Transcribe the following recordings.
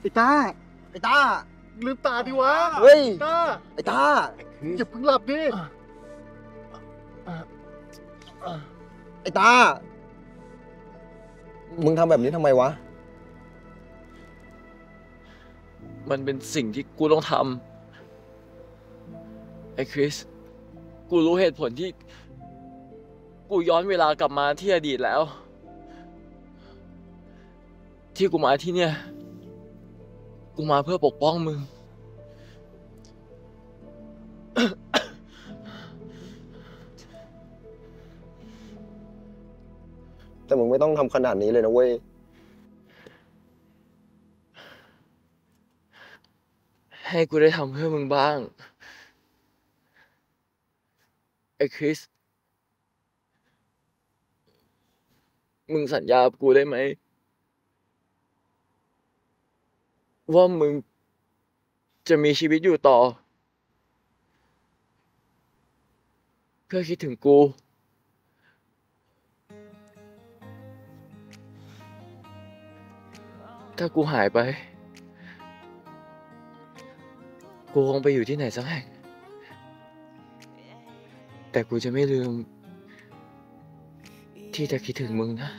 ไอ้ต้าลืมตาดิวะเฮ้ยไอ้ต้าอย่าเพิ่งหลับดิไอ้ต้ามึงทำแบบนี้ทำไมวะมันเป็นสิ่งที่กูต้องทำไอ้คริสกูรู้เหตุผลที่กูย้อนเวลากลับมาที่อดีตแล้วที่กูมาที่เนี่ยกูมาเพื่อปกป้องมึง แต่มึงไม่ต้องทำขนาดนี้เลยนะเว้ยให้กูได้ทำเพื่อมึงบ้างไอ้คริสมึงสัญญากับกูได้ไหมว่ามึงจะมีชีวิตอยู่ต่อเพื่อคิดถึงกูถ้ากูหายไปกูคงไปอยู่ที่ไหนสักแห่งแต่กูจะไม่ลืมที่จะคิดถึงมึงนะ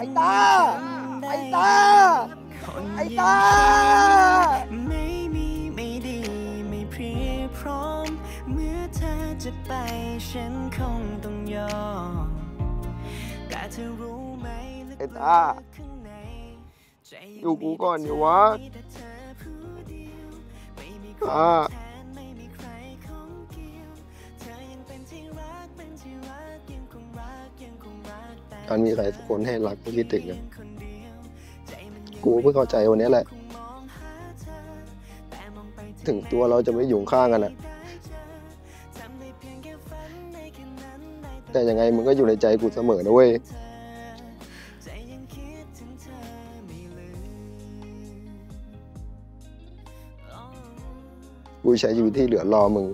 ไอ้ตาไม่มีไม่ดีไม่เพียงพร้อมเมื่อเธอจะไปฉันคงต้องยอมแต่เธอรู้ไหมไอ้ตาอยู่กูก่อนอยู่วะการมีใครสักคนให้รักกูคิดถึงนะกูเพิ่งเข้าใจวันนี้แหละถึงตัวเราจะไม่อยู่ข้างกันนะแต่ยังไงมึงก็อยู่ในใจกูเสมอนะเว้ยกูใช้ชีวิตที่เหลือรอมึง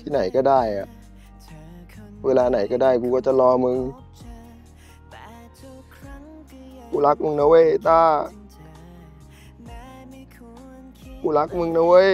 ที่ไหนก็ได้อะเวลาไหนก็ได้กูก็จะรอมึงกูรักมึงนะเว้ยต้ากูรักมึงนะเว้ย